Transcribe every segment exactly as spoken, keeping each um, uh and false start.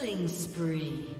Killing spree.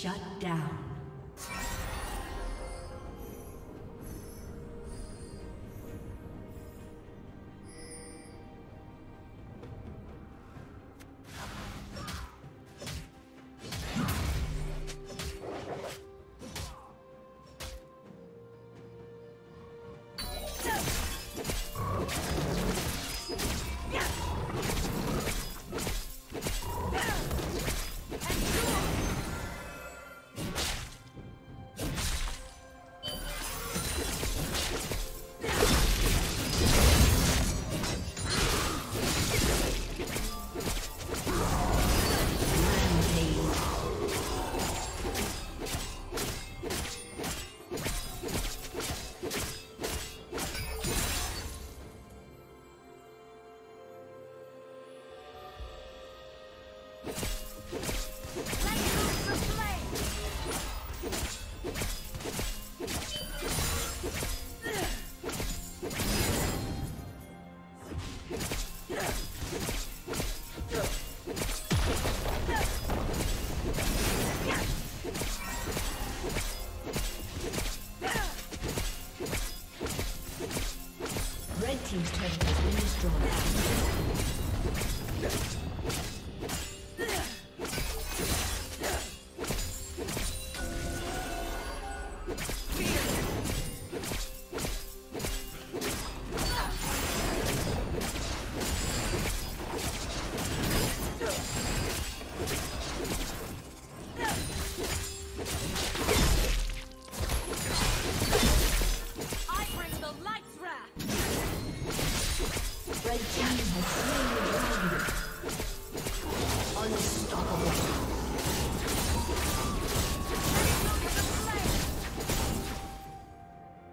Shut down. Shut down. team's turret has been destroyed.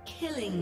Killing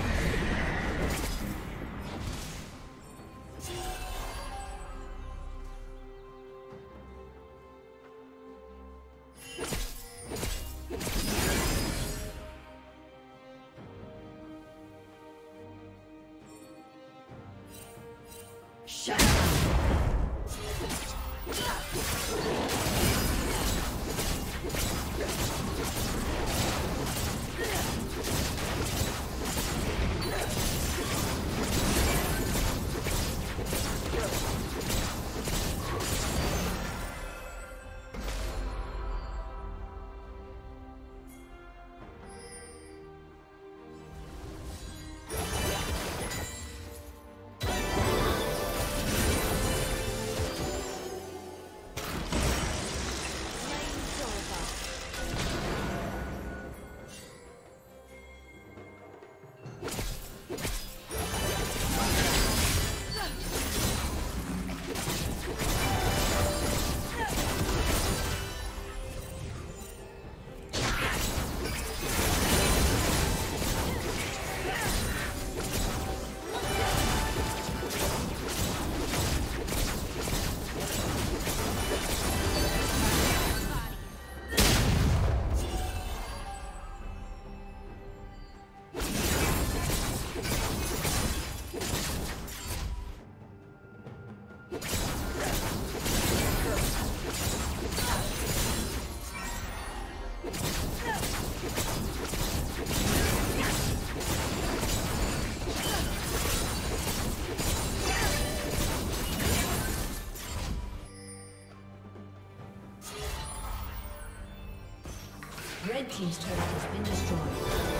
Red team's turret has been destroyed.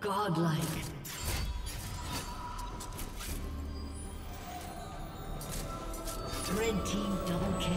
Godlike. Red team double kill.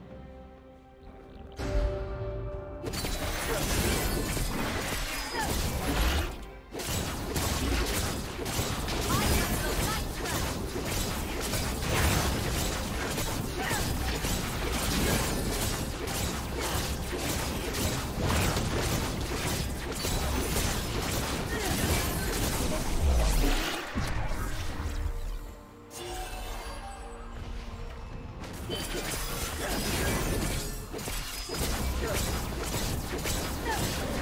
Yes.